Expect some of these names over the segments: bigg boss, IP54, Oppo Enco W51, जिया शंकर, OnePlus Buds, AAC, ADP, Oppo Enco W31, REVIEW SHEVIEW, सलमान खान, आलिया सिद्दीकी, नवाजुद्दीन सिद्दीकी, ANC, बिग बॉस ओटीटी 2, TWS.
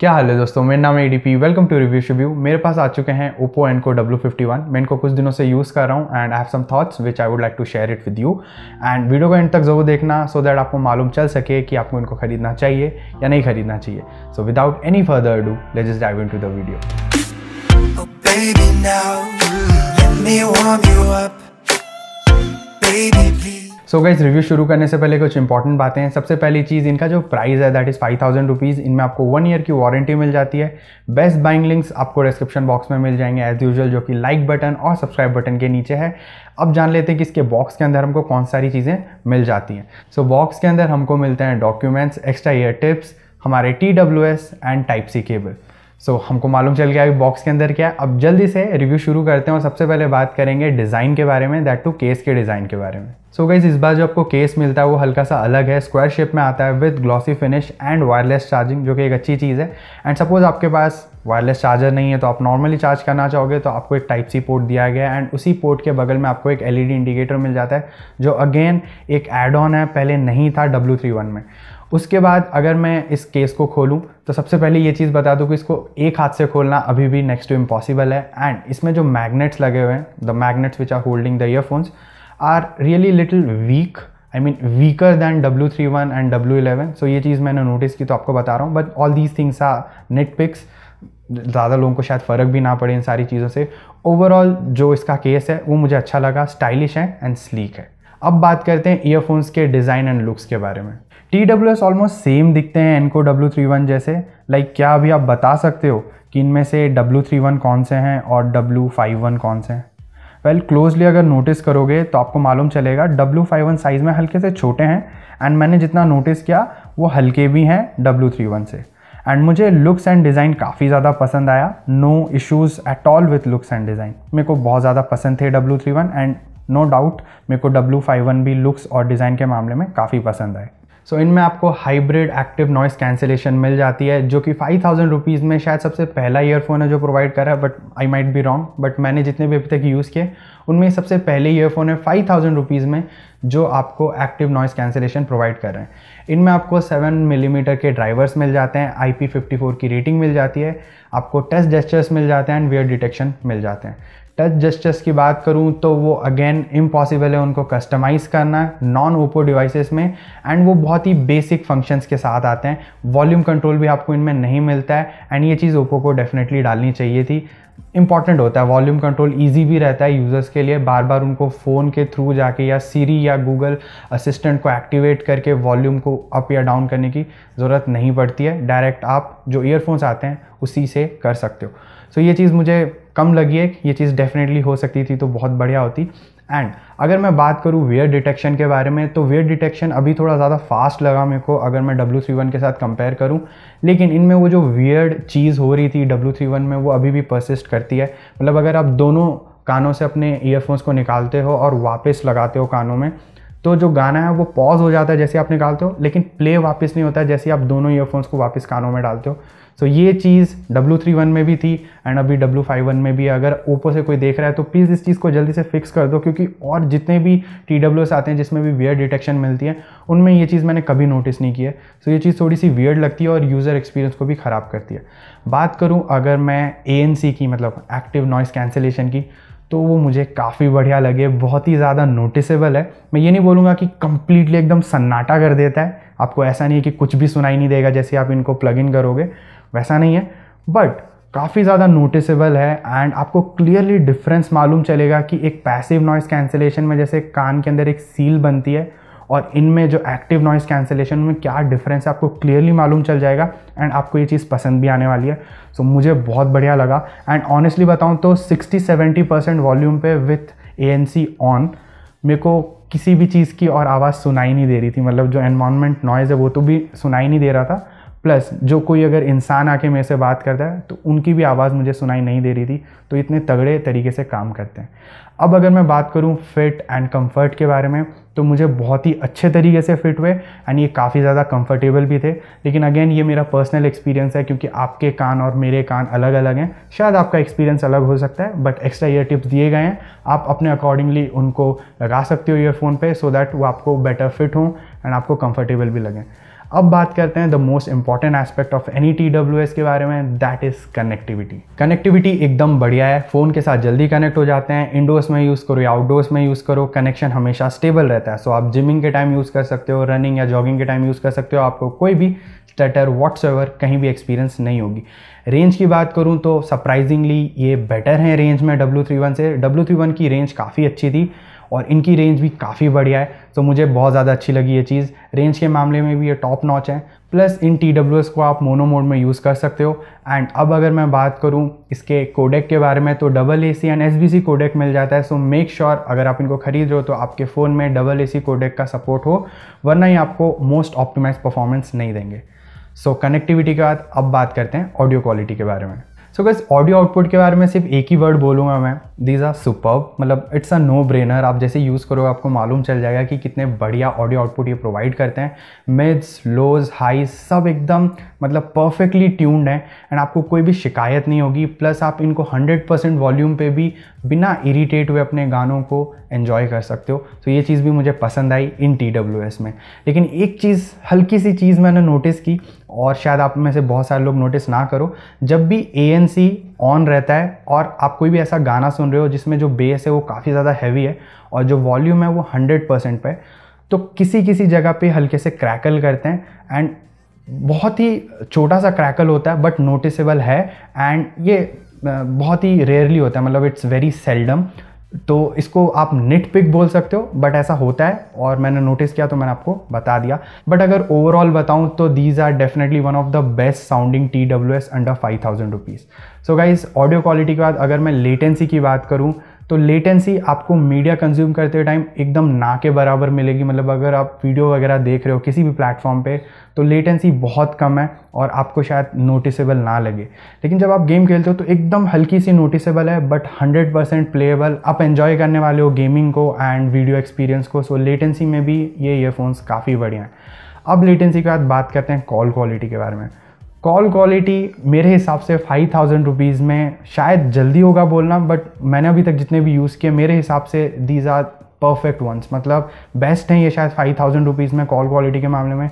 क्या हाल है दोस्तों, मेरा नाम है ADP। Welcome to review शेव्यू। मेरे पास आ चुके हैं Oppo Enco W51। मैं इनको कुछ दिनों से यूज़ कर रहा हूँ and I have some thoughts which I would like to share it with you. And video को एंड तक जरूर देखना सो दैट आपको मालूम चल सके कि आपको इनको खरीदना चाहिए या नहीं खरीदना चाहिए। So without any further do let's just dive into the video. So guys, review शुरू करने से पहले कुछ इंपॉर्टेंट बातें हैं। सबसे पहली चीज़, इनका जो प्राइस है दैट इज़ 5000 रुपीज़। इनमें आपको 1 ईयर की वारंटी मिल जाती है। बेस्ट बाइंग लिंक्स आपको डिस्क्रिप्शन बॉक्स में मिल जाएंगे एज यूजुअल, जो कि लाइक बटन और सब्सक्राइब बटन के नीचे है। अब जान लेते हैं कि इसके बॉक्स के अंदर हमको कौन सारी चीज़ें मिल जाती हैं। सो बॉक्स के अंदर हमको मिलते हैं डॉक्यूमेंट्स, एक्स्ट्रा ईयर टिप्स, हमारे TWS and type C cable. So हमको मालूम चल गया बॉक्स के अंदर क्या है। अब जल्दी से रिव्यू शुरू करते हैं और सबसे पहले बात करेंगे डिज़ाइन के बारे में, दैट टू केस के डिज़ाइन के बारे में। सो गाइस, इस बार जो आपको केस मिलता है वो हल्का सा अलग है, स्क्वायर शेप में आता है with glossy finish and wireless charging, जो कि एक अच्छी चीज़ है। एंड सपोज आपके पास वायरलेस चार्जर नहीं है तो आप नॉर्मली चार्ज करना चाहोगे तो आपको एक टाइप C पोर्ट दिया गया है एंड उसी पोर्ट के बगल में आपको एक LED इंडिकेटर मिल जाता है, जो अगेन एक एड ऑन है, पहले नहीं था W31 में। उसके बाद अगर मैं इस केस को खोलूं तो सबसे पहले ये चीज़ बता दूं कि इसको एक हाथ से खोलना अभी भी नेक्स्ट टू इम्पॉसिबल है। एंड इसमें जो मैग्नेट्स लगे हुए हैं, the magnets which are holding the earphones are really little weak, I mean weaker than W31 and W11। So ये चीज़ मैंने नोटिस की तो आपको बता रहा हूँ, but all these things are knit pics. ज़्यादा लोगों को शायद फ़र्क भी ना पड़े इन सारी चीज़ों से। ओवरऑल जो इसका केस है वो मुझे अच्छा लगा, स्टाइलिश है एंड स्लीक है। अब बात करते हैं ईयरफोन्स के डिज़ाइन एंड लुक्स के बारे में। TWS ऑलमोस्ट सेम दिखते हैं Enco W31 जैसे। क्या अभी आप बता सकते हो कि इनमें से W31 कौन से हैं और W51 कौन से हैं? वेल, क्लोजली अगर नोटिस करोगे तो आपको मालूम चलेगा W51 साइज़ में हल्के से छोटे हैं एंड मैंने जितना नोटिस किया वो हल्के भी हैं W31 से। एंड मुझे लुक्स एंड डिज़ाइन काफ़ी ज़्यादा पसंद आया। No issues at all with looks and design. मेरे को बहुत ज़्यादा पसंद थे W31 एंड नो डाउट मेरे को W51 भी लुक्स और डिज़ाइन के मामले में काफ़ी पसंद आए। सो इनमें आपको हाइब्रिड एक्टिव नॉइस कैंसिलेशन मिल जाती है, जो कि 5000 रुपीज़ में शायद सबसे पहला ईयरफोन है जो प्रोवाइड करा है, but I might be wrong. But मैंने जितने भी अभी तक यूज़ किए उनमें सबसे पहले ईयरफोन है 5000 रुपीज़ में जो आपको एक्टिव नॉइस कैंसिलेशन प्रोवाइड कर रहे हैं। इनमें आपको 7 मिलीमीटर के ड्राइवर्स मिल जाते हैं, IP54 की रेटिंग मिल जाती है, आपको टच जेस्चर्स मिल जाते हैं एंड वियर डिटेक्शन मिल जाते हैं। टच जेस्चर्स की बात करूं तो वो अगेन इम्पॉसिबल है उनको कस्टमाइज़ करना नॉन ओप्पो डिवाइसेस में, एंड वो बहुत ही बेसिक फंक्शंस के साथ आते हैं। वॉल्यूम कंट्रोल भी आपको इनमें नहीं मिलता है एंड ये चीज़ ओप्पो को डेफिनेटली डालनी चाहिए थी। इंपॉर्टेंट होता है वॉल्यूम कंट्रोल, ईजी भी रहता है यूज़र्स के लिए। बार बार उनको फ़ोन के थ्रू जाके या सीरी या गूगल असिस्टेंट को एक्टिवेट करके वॉल्यूम को अप या डाउन करने की ज़रूरत नहीं पड़ती है, डायरेक्ट आप जो ईयरफोन्स आते हैं उसी से कर सकते हो। सो ये चीज़ मुझे कम लगी है, ये चीज़ डेफिनेटली हो सकती थी तो बहुत बढ़िया होती। एंड अगर मैं बात करूँ वियर डिटेक्शन के बारे में तो वियर डिटेक्शन अभी थोड़ा ज़्यादा फास्ट लगा मेरे को अगर मैं W31 के साथ कंपेयर करूँ, लेकिन इनमें वो जो वियर्ड चीज़ हो रही थी W31 में वो अभी भी परसिस्ट करती है। मतलब अगर आप दोनों कानों से अपने ईयरफोन्स को निकालते हो और वापस लगाते हो कानों में तो जो गाना है वो पॉज हो जाता है जैसे आप निकालते हो, लेकिन प्ले वापस नहीं होता है जैसे आप दोनों ईयरफोन्स को वापस कानों में डालते हो। सो ये चीज़ W31 में भी थी एंड अभी W51 में भी। अगर ओप्पो से कोई देख रहा है तो प्लीज़ इस चीज़ को जल्दी से फिक्स कर दो, क्योंकि और जितने भी TWS आते हैं जिसमें भी वियर डिटेक्शन मिलती है उनमें ये चीज़ मैंने कभी नोटिस नहीं की है। सो ये चीज़ थोड़ी सी वियर्ड लगती है और यूज़र एक्सपीरियंस को भी ख़राब करती है। बात करूँ अगर मैं ANC की, मतलब एक्टिव नॉइस कैंसिलेशन की, तो वो मुझे काफ़ी बढ़िया लगे। बहुत ही ज़्यादा नोटिसेबल है। मैं ये नहीं बोलूँगा कि कम्प्लीटली एकदम सन्नाटा कर देता है, आपको ऐसा नहीं है कि कुछ भी सुनाई नहीं देगा जैसे आप इनको प्लग इन करोगे, वैसा नहीं है, बट काफ़ी ज़्यादा नोटिसेबल है। एंड आपको क्लियरली डिफरेंस मालूम चलेगा कि एक पैसिव नॉइस कैंसिलेशन में जैसे कान के अंदर एक सील बनती है और इनमें जो एक्टिव नॉइस कैंसिलेशन में क्या डिफरेंस है आपको क्लियरली मालूम चल जाएगा एंड आपको ये चीज़ पसंद भी आने वाली है। सो मुझे बहुत बढ़िया लगा। एंड ऑनेस्टली बताऊँ तो 60-70% वॉल्यूम पे विथ ANC ऑन मेरे को किसी भी चीज़ की और आवाज़ सुनाई नहीं दे रही थी। मतलब जो एनवायरमेंट नॉइज़ है वो तो भी सुनाई नहीं दे रहा था, प्लस जो कोई अगर इंसान आके मेरे से बात करता है तो उनकी भी आवाज़ मुझे सुनाई नहीं दे रही थी। तो इतने तगड़े तरीके से काम करते हैं। अब अगर मैं बात करूं फिट एंड कंफर्ट के बारे में तो मुझे बहुत ही अच्छे तरीके से फिट हुए एंड ये काफ़ी ज़्यादा कंफर्टेबल भी थे। लेकिन अगेन ये मेरा पर्सनल एक्सपीरियंस है, क्योंकि आपके कान और मेरे कान अलग अलग हैं, शायद आपका एक्सपीरियंस अलग हो सकता है। बट एक्स्ट्रा ईयर टिप्स दिए गए हैं, आप अपने अकॉर्डिंगली उनको लगा सकते हो ईयरफोन पे, सो दैट वो आपको बेटर फिट हों एंड आपको कंफर्टेबल भी लगें। अब बात करते हैं the most important aspect of any TWS के बारे में, दैट इज कनेक्टिविटी। कनेक्टिविटी एकदम बढ़िया है, फोन के साथ जल्दी कनेक्ट हो जाते हैं। इंडोर्स में यूज़ करो या आउटडोर्स में यूज़ करो, कनेक्शन हमेशा स्टेबल रहता है। सो आप जिमिंग के टाइम यूज़ कर सकते हो, रनिंग या जॉगिंग के टाइम यूज़ कर सकते हो, आपको कोई भी स्टटर व्हाट्सएवर कहीं भी एक्सपीरियंस नहीं होगी। रेंज की बात करूं तो सरप्राइजिंगली ये बेटर हैं रेंज में W31 से। W31 की रेंज काफ़ी अच्छी थी और इनकी रेंज भी काफ़ी बढ़िया है, तो मुझे बहुत ज़्यादा अच्छी लगी ये चीज़। रेंज के मामले में भी ये टॉप नॉच है। प्लस इन TWS को आप मोनो मोड में यूज़ कर सकते हो। एंड अब अगर मैं बात करूं इसके कोडेक के बारे में, तो AAC एंड SBAC कोडेक मिल जाता है। सो मेक श्योर अगर आप इनको खरीद रहे हो तो आपके फ़ोन में AAC कोडेक का सपोर्ट हो, वरना ही आपको मोस्ट ऑप्टिमाइज परफॉर्मेंस नहीं देंगे। सो कनेक्टिविटी के बाद अब बात करते हैं ऑडियो क्वालिटी के बारे में। सो गाइस, ऑडियो आउटपुट के बारे में सिर्फ एक ही वर्ड बोलूँगा मैं, दीज आर सुपर्ब। मतलब इट्स अ नो ब्रेनर, आप जैसे यूज़ करोगे आपको मालूम चल जाएगा कि कितने बढ़िया ऑडियो आउटपुट ये प्रोवाइड करते हैं। मिड्स, लोज, हाई सब एकदम मतलब परफेक्टली ट्यून्ड है एंड आपको कोई भी शिकायत नहीं होगी। प्लस आप इनको 100% वॉल्यूम पे भी बिना इरीटेट हुए अपने गानों को एंजॉय कर सकते हो। तो ये चीज़ भी मुझे पसंद आई इन TWS में। लेकिन एक चीज़, हल्की सी चीज़ मैंने नोटिस की और शायद आप में से बहुत सारे लोग नोटिस ना करो, जब भी ANC ऑन रहता है और आप कोई भी ऐसा गाना सुन रहे हो जिसमें जो बेस है वो काफ़ी ज़्यादा हैवी है और जो वॉल्यूम है वो 100% पे, तो किसी जगह पे हल्के से क्रैकल करते हैं। एंड बहुत ही छोटा सा क्रैकल होता है बट नोटिसेबल है, एंड ये बहुत ही रेयरली होता है, मतलब इट्स वेरी सेल्डम। तो इसको आप निट पिक बोल सकते हो बट ऐसा होता है और मैंने नोटिस किया तो मैंने आपको बता दिया। बट अगर ओवरऑल बताऊं तो these are definitely one of the best sounding TWS under 5000 rupees. So guys, audio quality के बाद अगर मैं लेटेंसी की बात करूं तो लेटेंसी आपको मीडिया कंज्यूम करते टाइम एकदम ना के बराबर मिलेगी। मतलब अगर आप वीडियो वगैरह देख रहे हो किसी भी प्लेटफॉर्म पे तो लेटेंसी बहुत कम है और आपको शायद नोटिसेबल ना लगे, लेकिन जब आप गेम खेलते हो तो एकदम हल्की सी नोटिसेबल है बट 100% प्लेएबल। आप एंजॉय करने वाले हो गेमिंग को एंड वीडियो एक्सपीरियंस को। सो लेटेंसी में भी ये ईयरफोन्स काफ़ी बढ़िया हैं। अब लेटेंसी के बाद बात करते हैं कॉल क्वालिटी के बारे में। कॉल क्वालिटी मेरे हिसाब से 5000 रुपीज़ में शायद जल्दी होगा बोलना, बट मैंने अभी तक जितने भी यूज़ किए मेरे हिसाब से दीज आर परफेक्ट वंस, मतलब बेस्ट हैं ये शायद 5000 रुपीज़ में। कॉल क्वालिटी के मामले में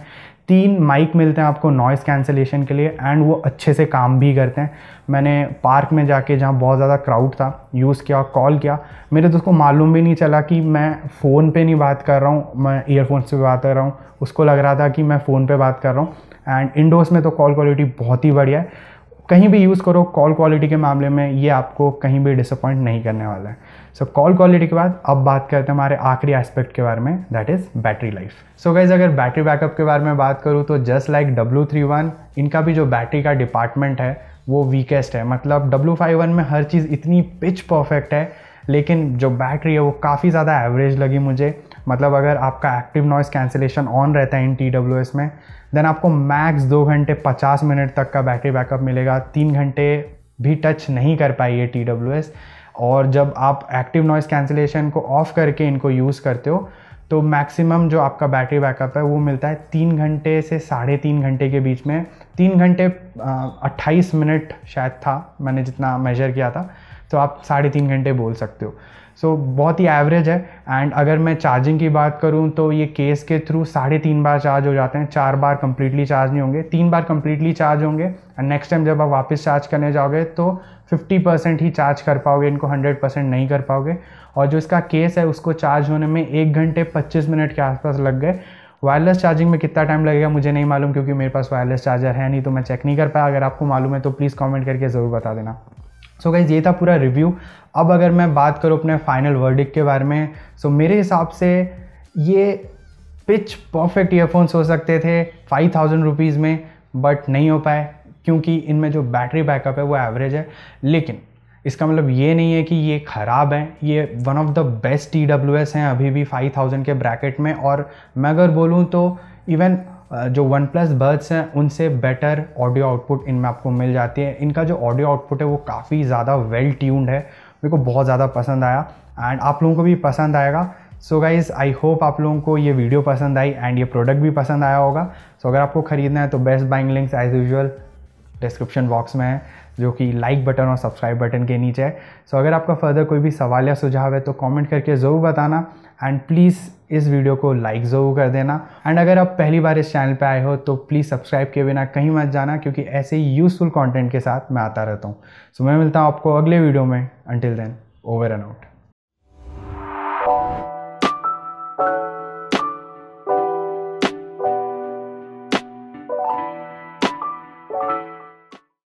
3 माइक मिलते हैं आपको नॉइस कैंसलेशन के लिए एंड वो अच्छे से काम भी करते हैं। मैंने पार्क में जाके जहाँ बहुत ज़्यादा क्राउड था यूज़ किया, कॉल किया, मेरे दोस्त को मालूम भी नहीं चला कि मैं फ़ोन पे नहीं बात कर रहा हूँ, मैं ईयरफोन्स पे बात कर रहा हूँ। उसको लग रहा था कि मैं फ़ोन पे बात कर रहा हूँ। एंड इंडोर्स में तो कॉल क्वालिटी बहुत ही बढ़िया है, कहीं भी यूज़ करो। कॉल क्वालिटी के मामले में ये आपको कहीं भी डिसअपॉइंट नहीं करने वाला है। सो कॉल क्वालिटी के बाद अब बात करते हैं हमारे आखिरी एस्पेक्ट के बारे में, that is battery life. So guys, अगर बैटरी बैकअप के बारे में बात करूँ तो जस्ट लाइक W31 इनका भी जो बैटरी का डिपार्टमेंट है वो वीकेस्ट है। मतलब W51 में हर चीज़ इतनी पिच परफेक्ट है, लेकिन जो बैटरी है वो काफ़ी ज़्यादा एवरेज लगी मुझे। मतलब अगर आपका एक्टिव नॉइस कैंसिलेशन ऑन रहता है इन TWS में, देन आपको मैक्स 2 घंटे 50 मिनट तक का बैटरी बैकअप मिलेगा। 3 घंटे भी टच नहीं कर पाई ये TWS। और जब आप एक्टिव नॉइस कैंसिलेशन को ऑफ करके इनको यूज़ करते हो तो मैक्सिमम जो आपका बैटरी बैकअप है वो मिलता है 3 घंटे से 3.5 घंटे के बीच में। 3 घंटे 28 मिनट शायद था, मैंने जितना मेजर किया था, तो आप 3.5 घंटे बोल सकते हो। सो बहुत ही एवरेज है। एंड अगर मैं चार्जिंग की बात करूं तो ये केस के थ्रू 3.5 बार चार्ज हो जाते हैं। 4 बार कम्प्लीटली चार्ज नहीं होंगे, 3 बार कम्प्लीटली चार्ज होंगे। एंड नेक्स्ट टाइम जब आप वापस चार्ज करने जाओगे तो 50% ही चार्ज कर पाओगे, इनको 100% नहीं कर पाओगे। और जो इसका केस है उसको चार्ज होने में 1 घंटे 25 मिनट के आसपास लग गए। वायरलेस चार्जिंग में कितना टाइम लगेगा मुझे नहीं मालूम, क्योंकि मेरे पास वायरलेस चार्जर है नहीं तो मैं चेक नहीं कर पाया। अगर आपको मालूम है तो प्लीज़ कॉमेंट करके ज़रूर बता देना। सो गाइज, ये था पूरा रिव्यू। अब अगर मैं बात करूँ अपने फाइनल वर्डिक्ट के बारे में, सो मेरे हिसाब से ये पिच परफेक्ट ईयरफोन्स हो सकते थे 5000 रुपीज़ में, बट नहीं हो पाए क्योंकि इनमें जो बैटरी बैकअप है वो एवरेज है। लेकिन इसका मतलब ये नहीं है कि ये ख़राब हैं, ये one of the best TWS हैं अभी भी 5000 के ब्रैकेट में। और मैं अगर बोलूँ तो इवन जो OnePlus Buds हैं उनसे बेटर ऑडियो आउटपुट इनमें आपको मिल जाती है। इनका जो ऑडियो आउटपुट है वो काफ़ी ज़्यादा वेल ट्यून्ड है, मेरे को बहुत ज़्यादा पसंद आया एंड आप लोगों को भी पसंद आएगा। सो गाइज़, आई होप आप लोगों को ये वीडियो पसंद आई एंड ये प्रोडक्ट भी पसंद आया होगा। सो अगर आपको खरीदना है तो best buying links as usual description box में है, जो कि लाइक बटन और सब्सक्राइब बटन के नीचे है। सो अगर आपका फर्दर कोई भी सवाल या सुझाव है तो कमेंट करके ज़रूर बताना। एंड प्लीज़ इस वीडियो को लाइक ज़रूर कर देना। एंड अगर आप पहली बार इस चैनल पे आए हो तो प्लीज़ सब्सक्राइब किए बिना कहीं मत जाना, क्योंकि ऐसे ही यूज़फुल कंटेंट के साथ मैं आता रहता हूँ। सो मैं मिलता हूँ आपको अगले वीडियो में। Until then, over and out.